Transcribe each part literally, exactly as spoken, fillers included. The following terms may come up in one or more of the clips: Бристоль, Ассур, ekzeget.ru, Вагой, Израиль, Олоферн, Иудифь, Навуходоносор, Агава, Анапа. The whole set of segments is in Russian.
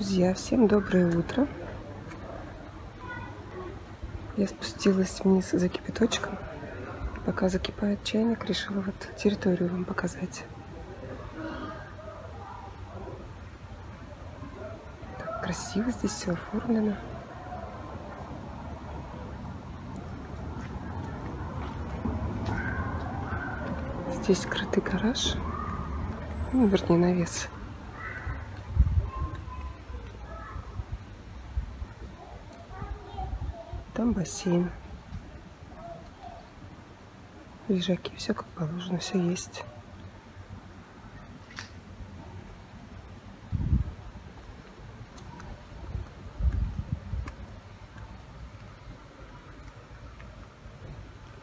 Друзья, всем доброе утро. Я спустилась вниз за кипяточком. Пока закипает чайник, решила вот территорию вам показать. Так красиво здесь все оформлено. Здесь крытый гараж, ну, вернее, навес. Там бассейн, лежаки, все как положено, все есть.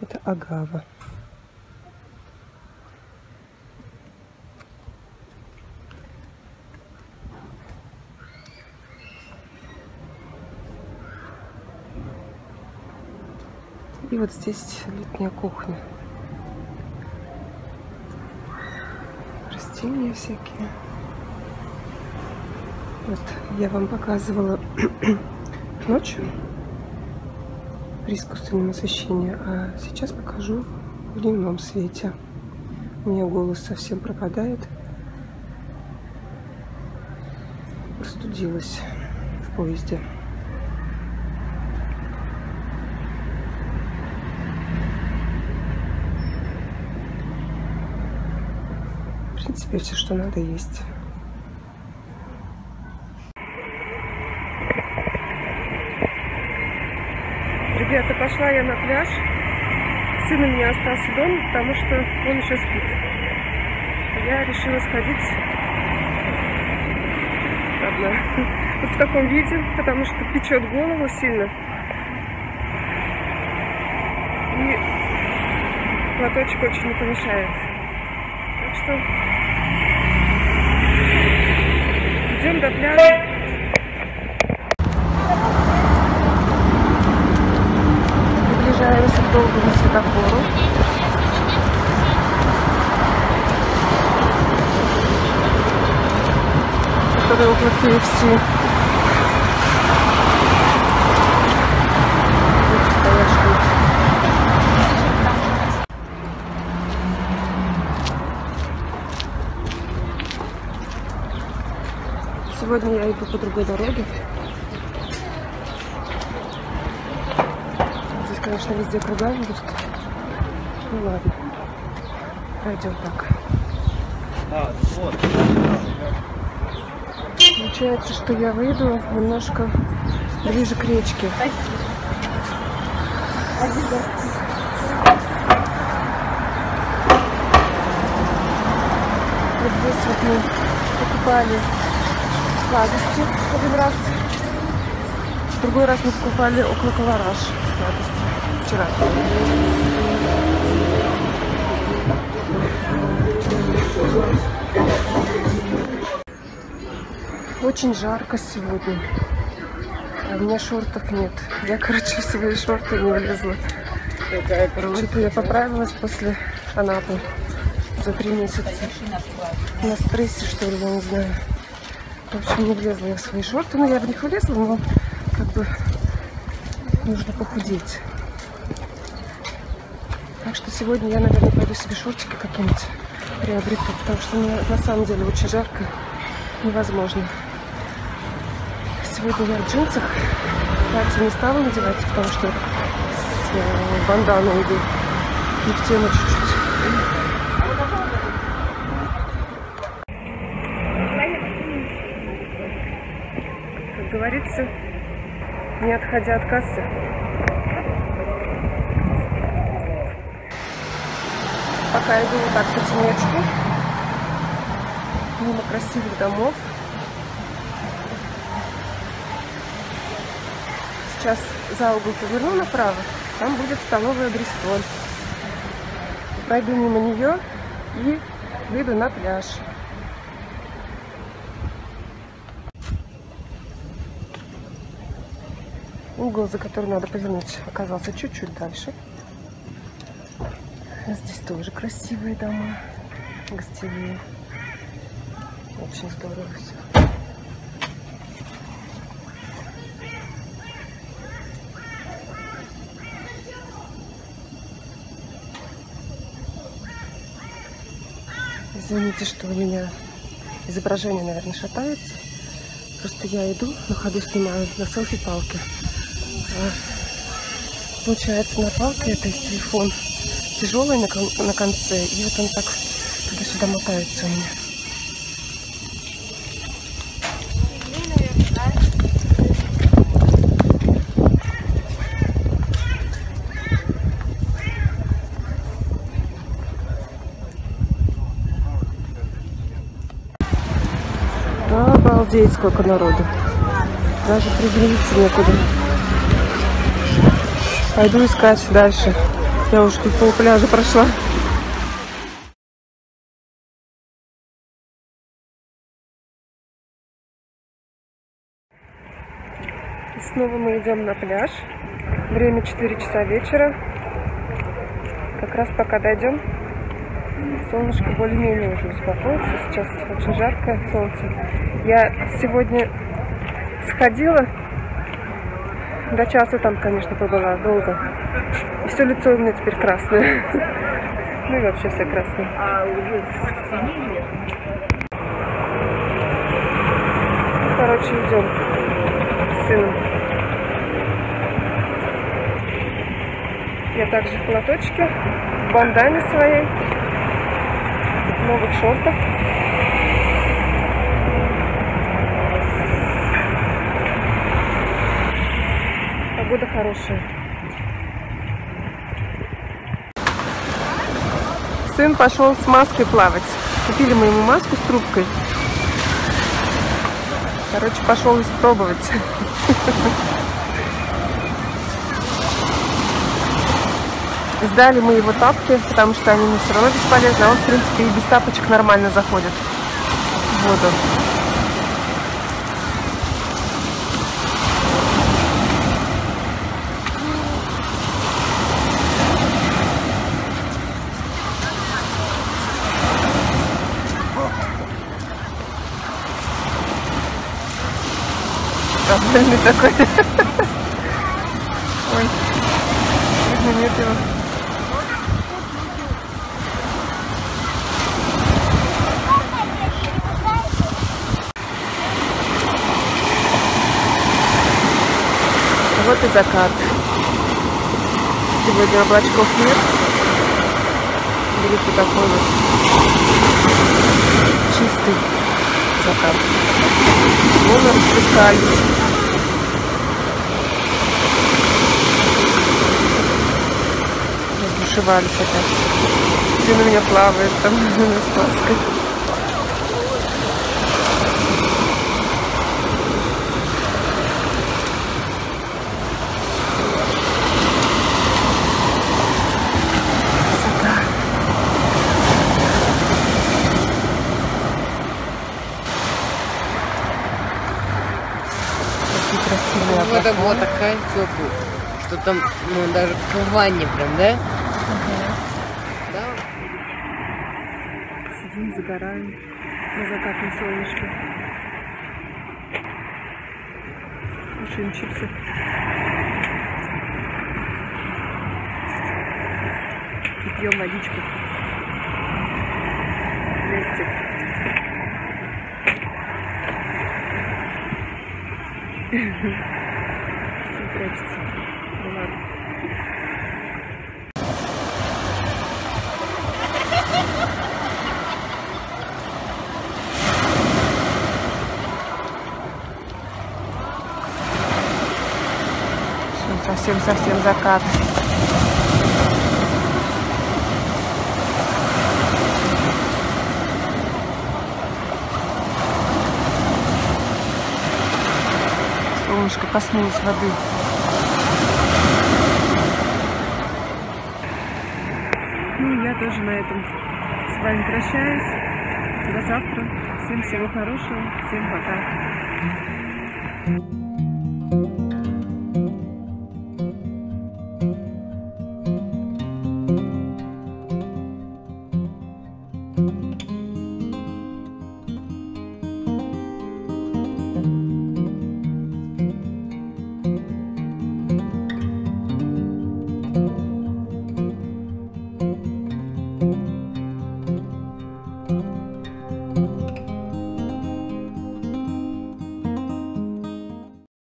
Это агава. И вот здесь летняя кухня. Растения всякие. Вот я вам показывала ночью при искусственном освещении, а сейчас покажу в дневном свете. У меня голос совсем пропадает. Простудилась в поезде. В принципе, все, что надо, есть. Ребята, пошла я на пляж. Сын у меня остался дома, потому что он еще спит. Я решила сходить одна. Вот в таком виде, потому что печет голову сильно. И платочек очень не помешает. Так что... Идем до пляжа. Приближаемся к долгому светофору. Который около кей эф си. Сегодня я иду по другой дороге. Здесь, конечно, везде кругами будет. Ну ладно. Пойдем так. Получается, что я выйду немножко ближе к речке. Вот здесь вот мы покупали сладости один раз. В другой раз мы покупали около колораж сладости. Вчера. Очень жарко сегодня. А у меня шортов нет. Я, короче, в свои шорты не влезла. Что-то я поправилась после Анапы за три месяца. На стрессе, что ли, я не знаю. В общем, не влезла я в свои шорты, но я в них влезла, но как бы нужно похудеть. Так что сегодня я, наверное, пойду себе шортики какие-нибудь приобрету, потому что мне на самом деле очень жарко, невозможно. Сегодня я в джинсах, платье не стала надевать, потому что с банданой иду, не в тему чуть-чуть. Говорится, не отходя от кассы. Пока иду вот так по тенечку, мимо красивых домов. Сейчас за угол поверну направо, там будет столовая Бристоль. Пройду мимо нее и выйду на пляж. Угол, за который надо повернуть, оказался чуть-чуть дальше. Здесь тоже красивые дома, гостевые. Очень здорово все. Извините, что у меня изображение, наверное, шатается. Просто я иду, на ходу снимаю на селфи-палке. А получается, на палке это телефон тяжелый на, кон на конце, и вот он так туда-сюда мотается у меня. Обалдеть, сколько народу. Даже приземлиться некуда. Пойду искать дальше. Я уже тут пол пляжа прошла. И снова мы идем на пляж. Время четыре часа вечера. Как раз пока дойдем, солнышко более-менее уже успокоится. Сейчас очень жаркое солнце. Я сегодня сходила, до часа там, конечно, побыла, долго. И все лицо у меня теперь красное. Ну и вообще все красное. Короче, идем с сыном. Я также в платочке, в бандане своей, новых шортах. Погода хорошая. Сын пошел с маской плавать. Купили мы ему маску с трубкой. Короче, пошел испробовать. Сдали мы его тапки, потому что они ему все равно бесполезны, а он, в принципе, и без тапочек нормально заходит в воду. Довольный такой. Ой, видно, нет его. Вот и закат. Сегодня облачков нет. Видите, такой вот чистый закат. Вон он, Бристоль. Разбушевались опять. Сын у меня плавает там с маской. Вода была такая теплая, что там, ну, даже в ванне прям, да? Угу. Да? Сидим, загораем на закатном солнышке. Кушаем чипсы. И пьем водичку. Вместе. Прячется. Ну ладно. Совсем-совсем закат. Солнышко коснулось воды. Тоже на этом с вами прощаюсь. До завтра. Всем всего хорошего. Всем пока. Thank you.